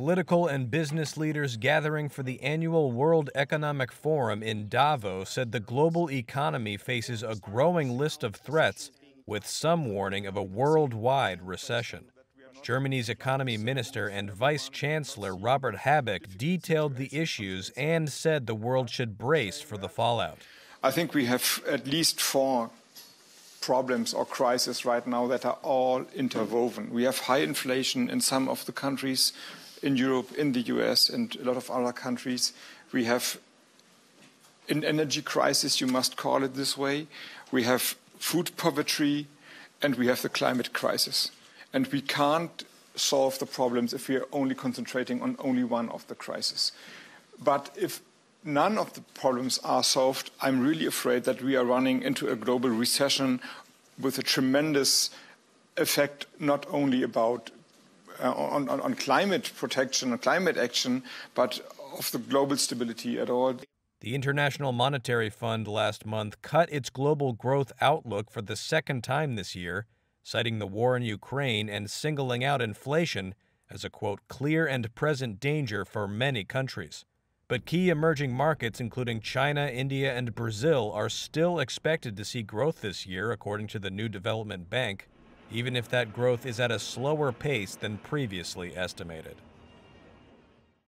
Political and business leaders gathering for the annual World Economic Forum in Davos said the global economy faces a growing list of threats, with some warning of a worldwide recession. Germany's economy minister and vice chancellor Robert Habeck detailed the issues and said the world should brace for the fallout. I think we have at least four problems or crises right now that are all interwoven. We have high inflation in some of the countries in Europe, in the US, and a lot of other countries. We have an energy crisis, you must call it this way. We have food poverty, and we have the climate crisis. And we can't solve the problems if we are only concentrating on only one of the crises. But if none of the problems are solved, I'm really afraid that we are running into a global recession with a tremendous effect, not only about on climate protection and climate action, but of the global stability at all. The International Monetary Fund last month cut its global growth outlook for the second time this year, citing the war in Ukraine and singling out inflation as a, quote, clear and present danger for many countries. But key emerging markets, including China, India, and Brazil, are still expected to see growth this year, according to the New Development Bank, even if that growth is at a slower pace than previously estimated.